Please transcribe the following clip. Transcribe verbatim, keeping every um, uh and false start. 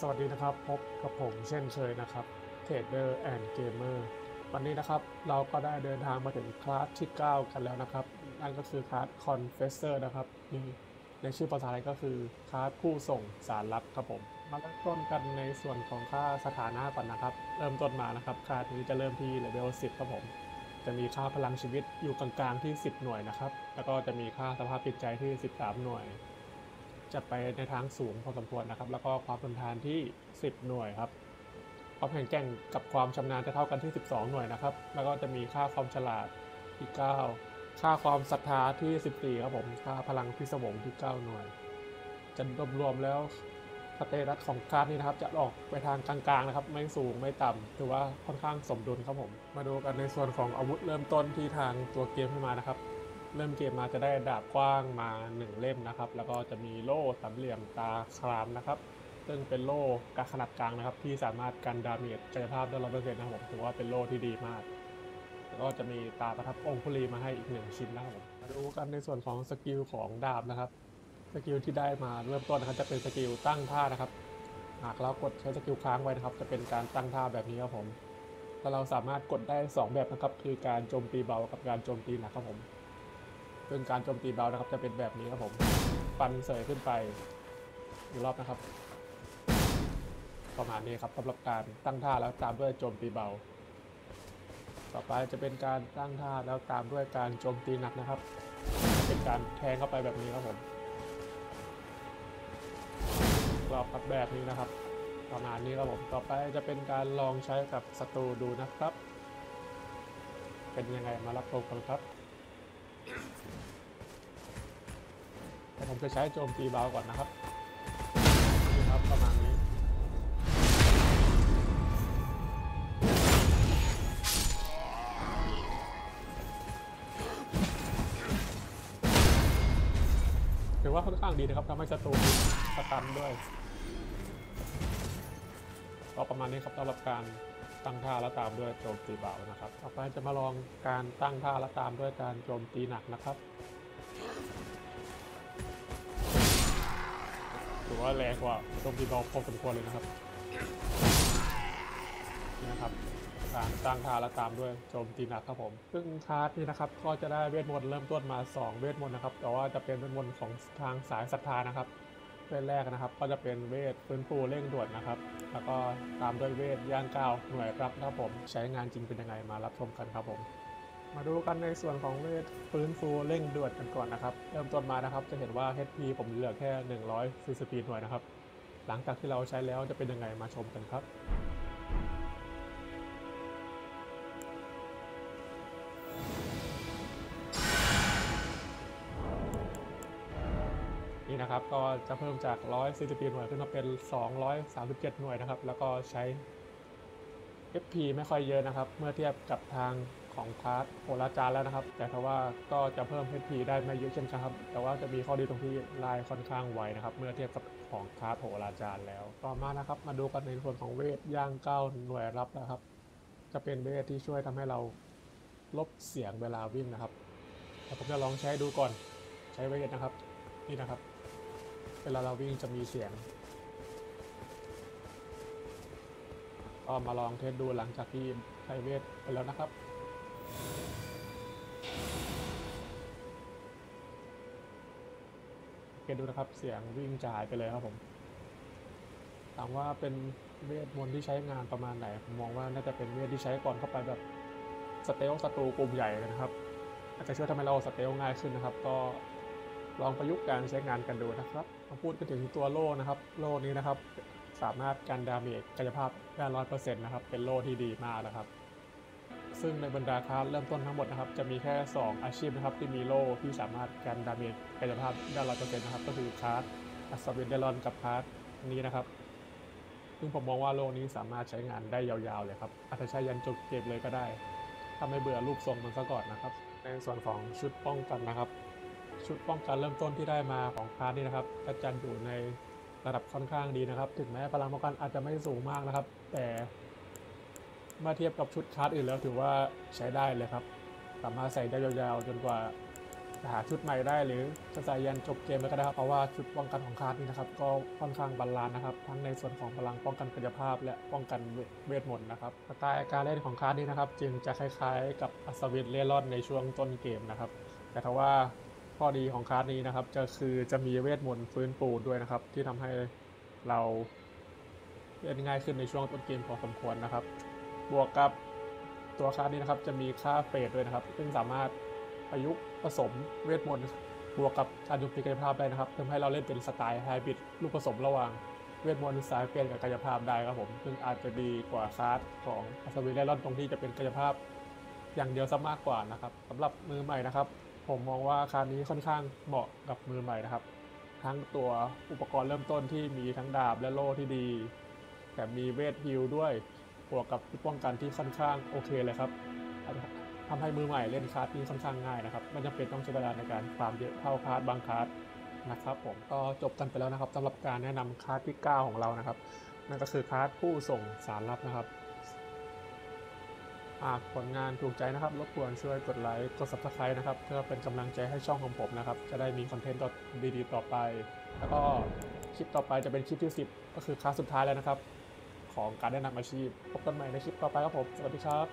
สวัสดีนะครับพบกับผมเช่นเคยนะครับเทรดเดอร์แอนด์เกมเมอร์วันนี้นะครับเราก็ได้เดินทางมาถึงคลาสที่เก้ากันแล้วนะครับนั่นก็คือคลาสคอนเฟสเซอร์นะครับในชื่อภาษาไทยก็คือคลาสผู้ส่งสารลับครับผมมาเริ่มต้นกันในส่วนของค่าสถานะก่อนนะครับเริ่มต้นมานะครับคลาสนี้จะเริ่มที่เลเวลสิบครับผมจะมีค่าพลังชีวิตอยู่กลางๆที่สิบหน่วยนะครับแล้วก็จะมีค่าสภาพจิตใจที่สิบสามหน่วยจัดไปในทางสูงพอสมควรนะครับแล้วก็ความทนทานที่สิบหน่วยครับความแข็งแกร่งกับความชำนาญจะเท่ากันที่สิบสองหน่วยนะครับแล้วก็จะมีค่าความฉลาดที่เก้าค่าความศรัทธาที่สิบสี่ครับผมค่าพลังพิศวงที่เก้าหน่วยจนรวมๆแล้วสเตตัสของการ์ดนี้นะครับจะออกไปทางกลางๆนะครับไม่สูงไม่ต่ำถือว่าค่อนข้างสมดุลครับผมมาดูกันในส่วนของอาวุธเริ่มต้นที่ทางตัวเกมขึ้นมานะครับเริ่มเกมมาจะได้ดาบกว้างมาหนึ่งเล่มนะครับแล้วก็จะมีโล่สามเหลี่ยมตาครามนะครับซึ่งเป็นโล่กะขนาดกลางนะครับที่สามารถกันดาเมจกายภาพได้ร้อยเปอร์เซ็นต์นะครับผมถือว่าเป็นโล่ที่ดีมากแล้วก็จะมีตาประทับองคุลีมาให้อีกหนึ่งชิ้นนะครับมาดูกันในส่วนของสกิลของดาบนะครับสกิลที่ได้มาเริ่มต้นนะครับจะเป็นสกิลตั้งท่านะครับหากเรากดใช้สกิลค้างไว้นะครับจะเป็นการตั้งท่าแบบนี้ครับผมแล้วเราสามารถกดได้สองแบบนะครับคือการโจมตีเบากับการโจมตีหนักครับผมซึ่งการโจมตีเบานะครับจะเป็นแบบนี้ครับผมฟันเสยขึ้นไปอีกรอบนะครับประมาณนี้ครับสำหรับการตั้งท่าแล้วตามด้วยโจมตีเบาต่อไปจะเป็นการตั้งท่าแล้วตามด้วยการโจมตีหนักนะครับเป็นการแทงเข้าไปแบบนี้ครับผมกรอบกับแบบนี้นะครับประมาณนี้ครับผมต่อไปจะเป็นการลองใช้กับศัตรูดูนะครับเป็นยังไงมารับชมกันครับแต่ผมจะใช้โจมตีเบาก่อนนะครับนี่ครับประมาณนี้ถือว่าค่อนข้างดีนะครับทำให้ศัตรูสตันด้วยก็ประมาณนี้ครับสำหรับการตั้งท่าและตามด้วยโจมตีเบานะครับต่อไปจะมาลองการตั้งท่าและตามด้วยการโจมตีหนักนะครับถือว่าแรงกว่าโจมตีเบาพอสมควรเลยนะครับนี่นะครับการตั้งท่าและตามด้วยโจมตีหนักครับผมซึ่งคาร์ดนี่นะครับก็จะได้เวทมนต์เริ่มต้นมาสองเวทมนต์นะครับแต่ว่าจะเป็นเวทมนต์ของทางสายศรัทธานะครับเวทแรกนะครับก็จะเป็นเวทฟื้นฟูเร่งด่วนนะครับแล้วก็ตามด้วยเวทย่างก้าวหน่วยรับครับผมใช้งานจริงเป็นยังไงมารับชมกันครับผมมาดูกันในส่วนของเวทฟื้นฟูเร่งด่วนกันก่อนนะครับเริ่มต้นมานะครับจะเห็นว่า เอช พี ผมเหลือแค่หนึ่งร้อยสี่สิบหน่วยนะครับหลังจากที่เราใช้แล้วจะเป็นยังไงมาชมกันครับนี่นะครับก็จะเพิ่มจากหนึ่งร้อยสี่สิบหน่วยขึ้นมาเป็นสองร้อยสามสิบเจ็ดหน่วยนะครับแล้วก็ใช้ เอฟ พี ไม่ค่อยเยอะนะครับเมื่อเทียบกับทางของคลาสโหราจารย์แล้วนะครับแต่ถ้าว่าก็จะเพิ่ม เอช พี ได้ไม่เยอะเช่นกันครับแต่ว่าจะมีข้อดีตรงที่ลายค่อนข้างไวนะครับเมื่อเทียบกับของคลาสโหราจารย์แล้วต่อมานะครับมาดูกันในส่วนของเวทย่างเก้าหน่วยรับนะครับจะเป็นเวทที่ช่วยทำให้เราลบเสียงเวลาวิ่งนะครับแต่ผมจะลองใช้ดูก่อนใช้เวทนะครับนี่นะครับเวลาเราวิ่งจะมีเสียงก็มาลองเทสดูหลังจากที่ใช้เวทไปแล้วนะครับเทสดูนะครับเสียงวิ่งจะหายไปเลยครับผมถามว่าเป็นเวทมนต์ที่ใช้งานประมาณไหนผมมองว่าน่าจะเป็นเวทที่ใช้ก่อนเข้าไปแบบสเตลศัตรูกลุ่มใหญ่เลยนะครับอาจจะช่วยทำให้เราสเตลง่ายขึ้นนะครับก็ลองประยุกต์การใช้งานกันดูนะครับมาพูดกันถึงตัวโล่นะครับโล่นี้นะครับสามารถกันดาเมจกายภาพได้ร้อยเปอร์เซ็นต์นะครับเป็นโล่ที่ดีมากนะครับซึ่งในบรรดาคลาสเริ่มต้นทั้งหมดนะครับจะมีแค่สองอาชีพนะครับที่มีโล่ที่สามารถกันดาเมจกายภาพได้ร้อยเปอร์เซ็นต์นะครับก็คือคลาสอัศวินเดลอนกับคลาสนี้นะครับซึ่งผมมองว่าโล่นี้สามารถใช้งานได้ยาวๆเลยครับอาจจะใช้ยันจบเกมเลยก็ได้ถ้าไม่เบื่อรูปทรงมันซะก่อนนะครับในส่วนของชุดป้องกันนะครับชุดป้องกันเริ่มต้นที่ได้มาของคลาสนี้นะครับจะจัดอยู่ในระดับค่อนข้างดีนะครับถึงแม้พลังป้องกันอาจจะไม่สูงมากนะครับแต่เมื่อเทียบกับชุดคลาสอื่นแล้วถือว่าใช้ได้เลยครับสามารถใส่ได้ยาวๆจนกว่า หาชุดใหม่ได้หรือจะใส่ยันจบเกมแล้วก็ได้ครับเพราะว่าชุดป้องกันของคาร์ดนี้นะครับก็ค่อนข้างบาลานซ์นะครับทั้งในส่วนของพลังป้องกันกายภาพและป้องกันเวทมนต์นะครับสไตล์การเล่นของคาร์ดนี้นะครับจึงจะคล้ายๆกับอัศวินเล่ร่อนในช่วงต้นเกมนะครับแต่ถ้าว่าข้อดีของคาร์ดนี้นะครับจะคือจะมีเวทมนต์ฟื้นฟูด้วยนะครับที่ทำให้เราเล่นง่ายขึ้นในช่วงต้นเกมพอสมควรนะครับบวกกับตัวคาร์ดนี้นะครับจะมีค่าเฟสด้วยนะครับซึ่งสามารถประยุกต์ผสมเวทมนต์บวกกับการยุติกายภาพได้นะครับทำให้เราเล่นเป็นสไตล์ไฮบริดลูกผสมระหว่างเวทมนต์สายเฟสกับกายภาพได้ครับผมซึ่งอาจจะดีกว่าคาร์ดของอัศวินเล่ร่อนตรงที่จะเป็นกายภาพอย่างเดียวซะมากกว่านะครับสำหรับมือใหม่นะครับผมมองว่าคาร์ดนี้ค่อนข้างเหมาะกับมือใหม่นะครับทั้งตัวอุปกรณ์เริ่มต้นที่มีทั้งดาบและโล่ที่ดีแต่มีเวทฮิลด้วยบวกกับป้องกันที่ค่อนข้างโอเคเลยครับทำให้มือใหม่เล่นคาร์ดนี้ค่อนข้างง่ายนะครับไม่จำเป็นต้องใช้เวลาในการฟาร์มเยอะเท่าคาร์ดบางคาร์ดนะครับผมก็จบกันไปแล้วนะครับสำหรับการแนะนำคาร์ดที่เก้าของเรานะครับนั่นก็คือคาร์ดผู้ส่งสารลับนะครับหากผลงานถูกใจนะครับรบกวนช่วยกดไลค์กด ซับสไครบ์ นะครับเพื่อเป็นกำลังใจให้ช่องของผมนะครับจะได้มีคอนเทนต์ดีๆต่อไปแล้วก็คลิปต่อไปจะเป็นคลิปที่สิบก็คือคาร์ดสุดท้ายแล้วนะครับของการแนะนำอาชีพพบกันใหม่ในคลิปต่อไปครับผมสวัสดีครับ